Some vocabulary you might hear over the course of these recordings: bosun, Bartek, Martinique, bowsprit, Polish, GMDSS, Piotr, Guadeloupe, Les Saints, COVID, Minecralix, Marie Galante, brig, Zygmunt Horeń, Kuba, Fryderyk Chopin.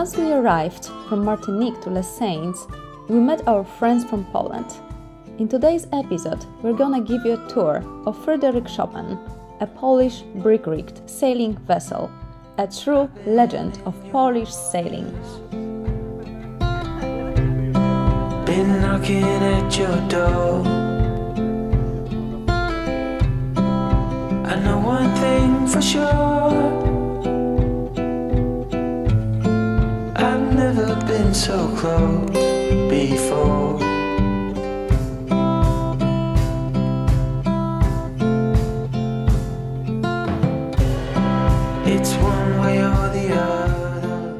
Once we arrived from Martinique to Les Saints, we met our friends from Poland. In today's episode, we're gonna give you a tour of Fryderyk Chopin, a Polish brig-rigged sailing vessel, a true legend of Polish sailing. Been knocking at your door. I know one thing for sure. Never been so close before. It's one way or the other.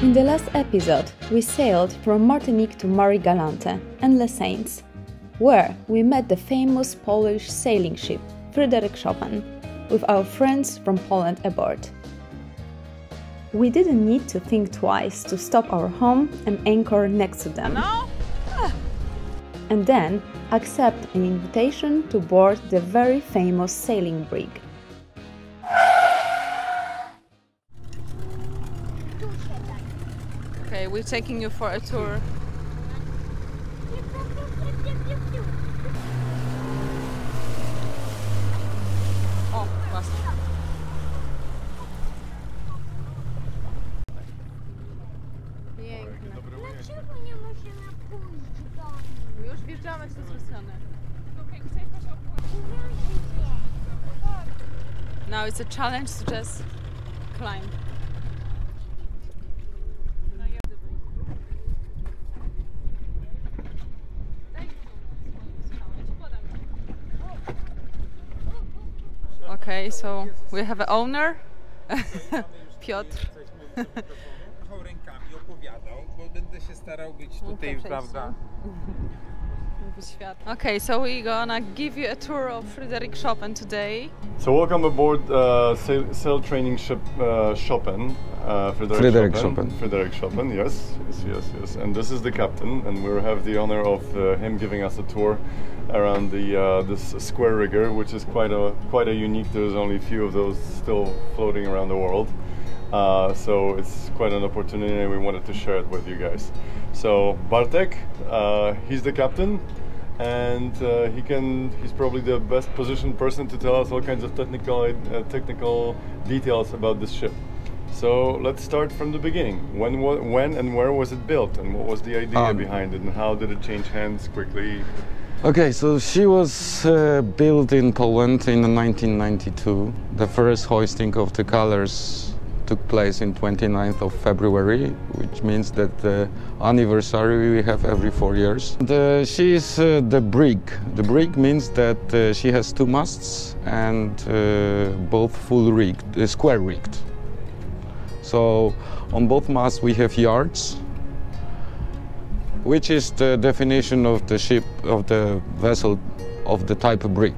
In the last episode, we sailed from Martinique to Marie Galante and Les Saints, where we met the famous Polish sailing ship Fryderyk Chopin, with our friends from Poland aboard. We didn't need to think twice to stop our home and anchor next to them. No? And then accept an invitation to board the very famous sailing brig. Okay, we're taking you for a tour. Now it's a challenge to just climb. Okay, so we have an owner, Piotr. Okay, so we're gonna give you a tour of Fryderyk Chopin today. So welcome aboard sail training ship Chopin. Fryderyk Chopin, yes. And this is the captain, and we'll have the honor of him giving us a tour around the this square rigger, which is quite a unique. There's only a few of those still floating around the world. So it's quite an opportunity, and we wanted to share it with you guys. So Bartek, he's the captain, and he's probably the best positioned person to tell us all kinds of technical details about this ship. So let's start from the beginning. When and where was it built, and what was the idea behind it, and how did it change hands quickly? Okay, so she was built in Poland in 1992. The first hoisting of the colors took place in 29th of February, which means that the anniversary we have every 4 years. She is the brig. The brig means that she has two masts and both full rigged, square rigged. So on both masts we have yards, which is the definition of the ship, of the vessel, of the type of brig.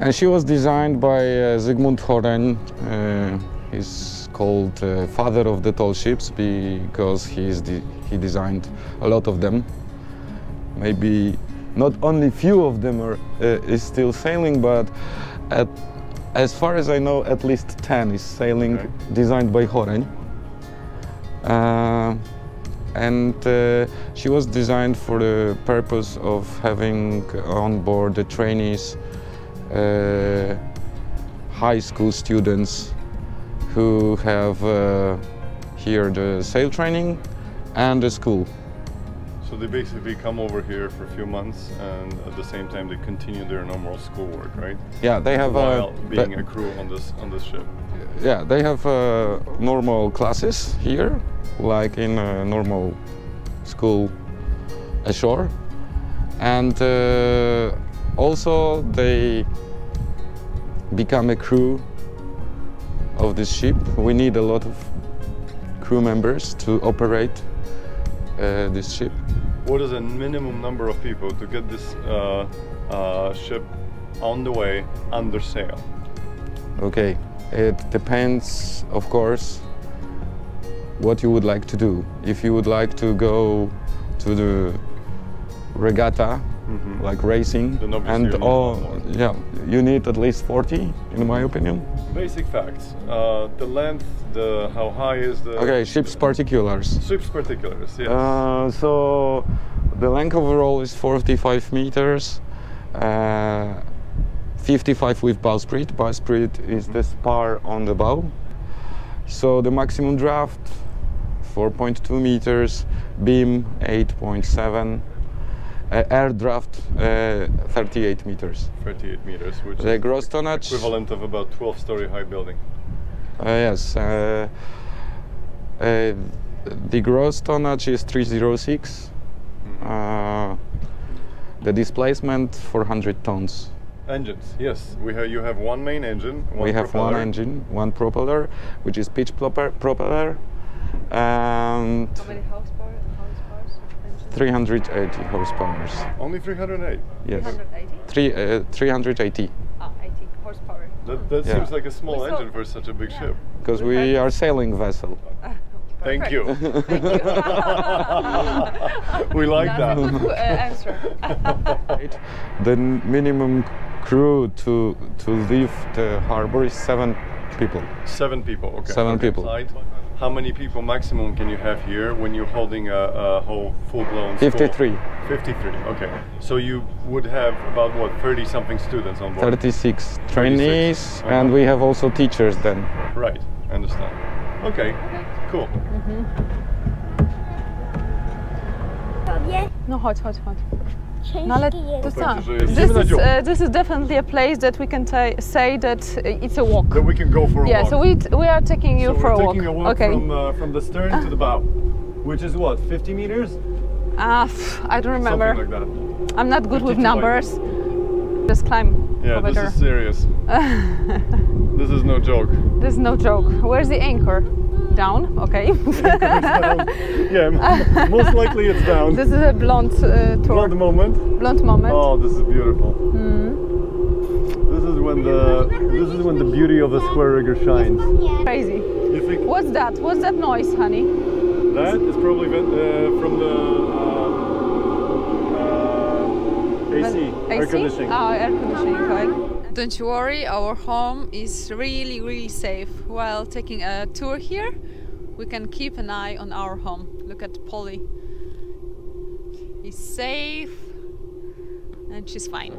And she was designed by Zygmunt Horeń. He's called father of the tall ships because he designed a lot of them. Maybe not only few of them are is still sailing, but as far as I know, at least 10 is sailing, okay, designed by Horeń. And she was designed for the purpose of having on board the trainees, high school students who have here the sail training and the school. So they basically come over here for a few months, and at the same time they continue their normal schoolwork, right? Yeah, they have while being a crew on this ship. Yeah, they have normal classes here, like in a normal school ashore, and also, they become a crew of this ship. We need a lot of crew members to operate this ship. What is a minimum number of people to get this ship on the way under sail? Okay, it depends, of course, what you would like to do. If you would like to go to the regatta, like racing. And yeah, you need at least 40, in my opinion. Basic facts: the length, the how high is the. Okay, ship's particulars. Ship's particulars. Yes. So the length overall is 45 meters. 55 with bowsprit. Bowsprit is the spar on the bow. So the maximum draft 4.2 meters, beam 8.7, air draft 38 meters. 38 meters, which the gross tonnage equivalent of about 12-story high building. Yes, the gross tonnage is 306. The displacement 400 tons. Engines, yes. You have one main engine. We have one engine, one propeller, which is pitch propeller. And how many horsepower? 380 horsepower. Only 308? Yes. 380? 380. Ah, 80 horsepower. That seems like a small engine for such a big ship. Because we are sailing vessel. Thank you. Thank you. We like that. Answer. The minimum crew to leave the harbor is 7 people. 7 people. Okay. 7 people. How many people maximum can you have here when you're holding a whole full-blown? 53. 53. Okay. So you would have about what, 30-something students on board? 36 trainees, and we have also teachers then. Right. Understand. Okay. Cool. No, hot. Now this is definitely a place that we can say that it's a walk. That we can go for a walk. Yeah, so we are taking you for a walk. We're taking a walk from the stern to the bow, which is what, 50 meters? I don't remember. Something like that. I'm not good with numbers. Like just climb. Yeah, over this is serious. This is no joke. This is no joke. Where's the anchor? Down, okay. Yeah, most likely it's down. This is a blonde tour. Blonde moment. Blonde moment. Oh, this is beautiful. This is when the beauty of the square rigger shines. Crazy. What's that? What's that noise, honey? That is probably from the AC, air conditioning. Oh, air conditioning. Right. Don't you worry, our home is really, really safe. While taking a tour here, we can keep an eye on our home. Look at Polly. He's safe and she's fine.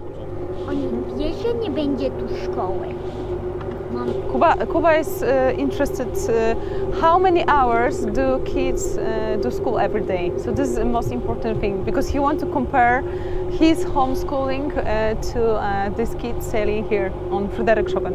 Kuba is interested how many hours do kids do school every day. So this is the most important thing, because he wants to compare his homeschooling to this kid sailing here on Fryderyk Chopin.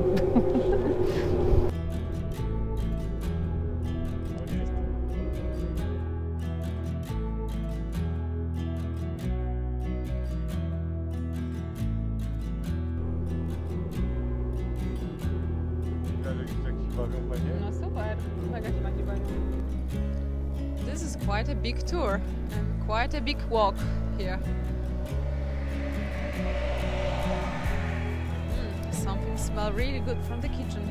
This is quite a big tour and quite a big walk here. Something smells really good from the kitchen.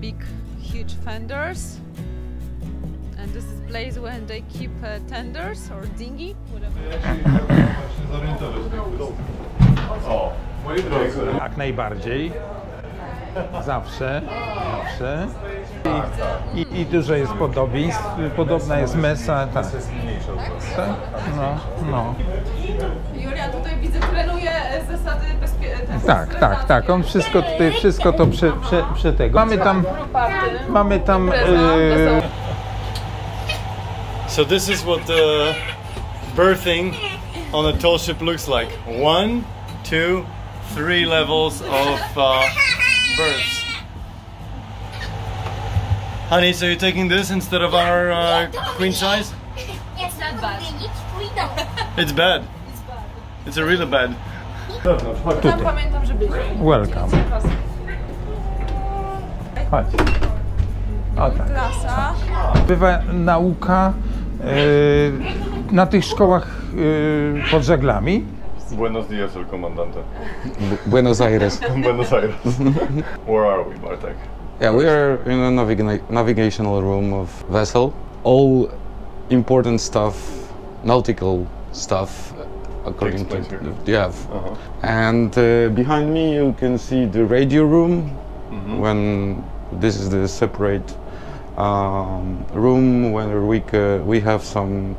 Big, huge fenders. And this is the place where they keep tenders or dinghy, whatever. Jak najbardziej, zawsze i dużo jest podobieństw, podobna jest mesa, tak. No. Julia tutaj widzę, trenuje zasady bezpieczeństwa. Tak, on wszystko to przy tego. Mamy tam... So this is what the berthing on a tall ship looks like. 1, 2, 3 levels of berths. Honey, so you're taking this instead of our queen size? It's not bad. It's bad. It's a really bad. Welcome. Chodź. O tak. Bywa nauka na tych szkołach pod żaglami. Buenos dias, el comandante. Buenos Aires. Buenos Aires. Where are we, Bartek? Yeah, we are in a navigational room of vessel. All important stuff, nautical stuff, according to yeah. Uh-huh. And behind me you can see the radio room. Mm-hmm. When this is the separate room where we have some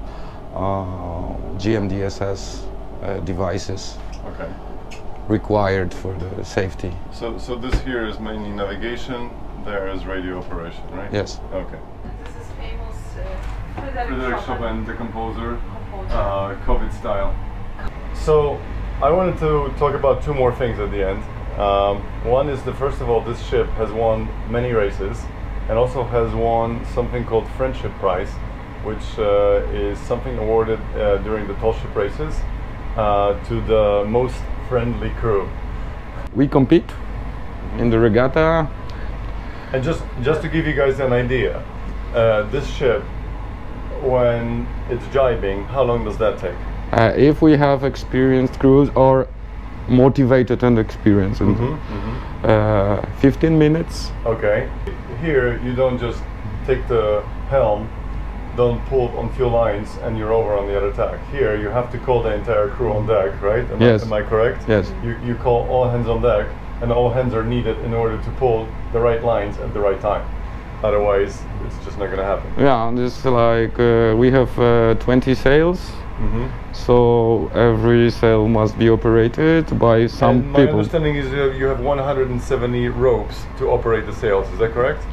GMDSS devices. Okay. Required for the safety. So this here is mainly navigation. There is radio operation, right? Yes. Okay. This is famous Fryderyk Chopin, the composer. COVID style. So I wanted to talk about two more things at the end. One is that, first of all, this ship has won many races and also has won something called Friendship Prize, which is something awarded during the tall ship races to the most friendly crew. We compete in the regatta. And just to give you guys an idea, this ship, when it's jibing, how long does that take? If we have experienced crews or motivated and experienced, 15 minutes. Okay. Here you don't just take the helm, don't pull on few lines, and you're over on the other tack. Here you have to call the entire crew on deck, right? Am I correct? Yes. You call all hands on deck, and all hands are needed in order to pull the right lines at the right time. Otherwise, it's just not going to happen. Yeah, and it's like we have 20 sails, so every sail must be operated by some people. My understanding is you have 170 ropes to operate the sails. Is that correct?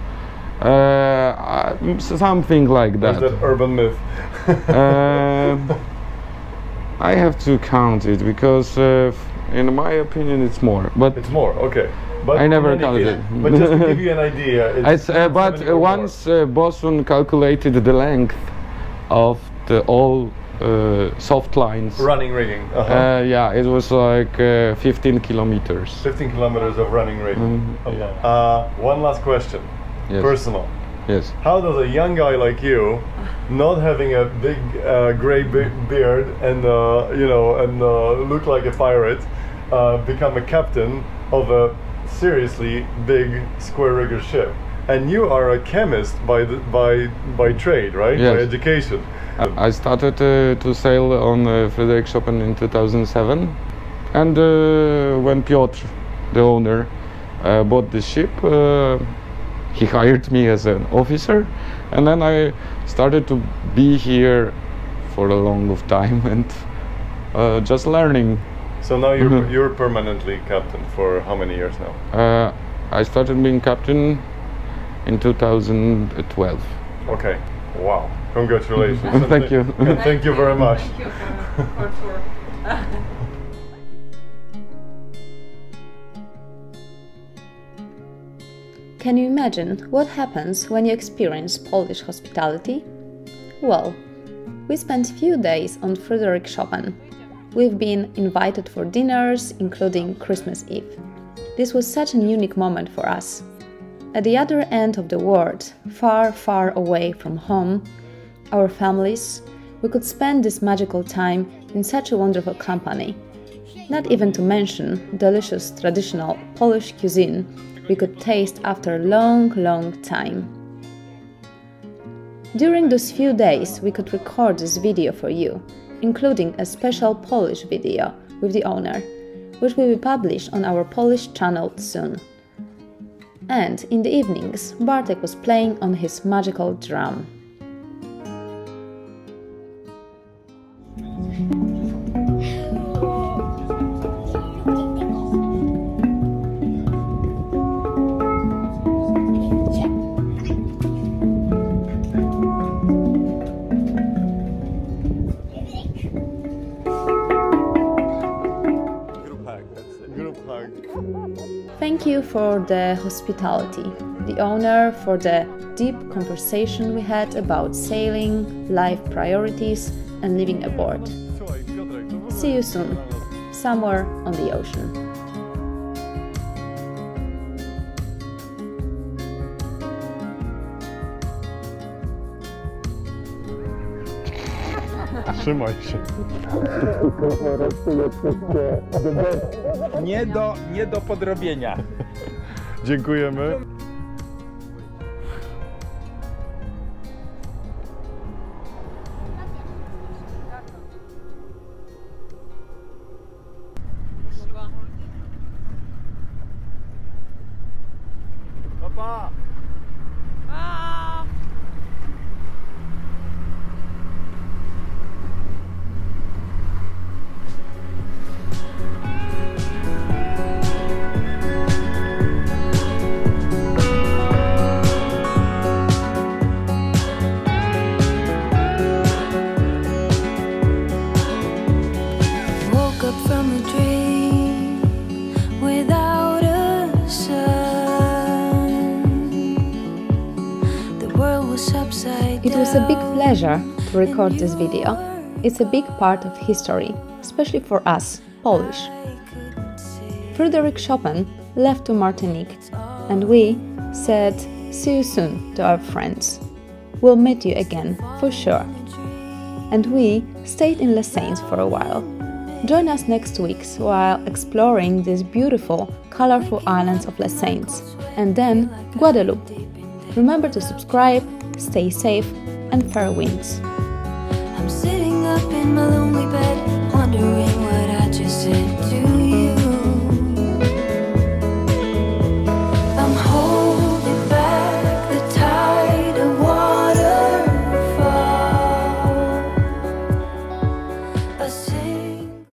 Something like that. Is that urban myth? I have to count it because, in my opinion, it's more. But it's more. Okay. But I never counted it. But just to give you an idea, once Bosun calculated the length of all soft lines running rigging. Yeah, it was like 15 kilometers. 15 kilometers of running rigging. Yeah. One last question. Yes. Personal. Yes. How does a young guy like you, not having a big gray beard and look like a pirate, become a captain of a seriously big square rigger ship? And you are a chemist by trade, right? Yes. By education. I started to sail on Fryderyk Chopin in 2007, and when Piotr, the owner, bought the ship. He hired me as an officer, and then I started to be here for a long time and just learning. So now you're permanently captain for how many years now? I started being captain in 2012. Okay. Wow. Congratulations. Thank you. Thank you very much. Thank you for tour. Can you imagine what happens when you experience Polish hospitality? Well, we spent few days on Fryderyk Chopin. We've been invited for dinners, including Christmas Eve. This was such an unique moment for us. At the other end of the world, far, far away from home, our families, we could spend this magical time in such a wonderful company. Not even to mention delicious traditional Polish cuisine we could taste after a long, long time. During those few days we could record this video for you, including a special Polish video with the owner, which will be published on our Polish channel soon. And in the evenings Bartek was playing on his magical drum. Thank you for the hospitality, the owner for the deep conversation we had about sailing, life priorities and living aboard. See you soon, somewhere on the ocean. Trzymaj się. Nie do podrobienia. Dziękujemy. It was a big pleasure to record this video. It's a big part of history, especially for us, Polish. Fryderyk Chopin left to Martinique, and we said see you soon to our friends. We'll meet you again, for sure. And we stayed in Les Saints for a while. Join us next week while exploring these beautiful, colorful islands of Les Saints, and then Guadeloupe. Remember to subscribe, stay safe, and fair winds. I'm sitting up in my lonely bed.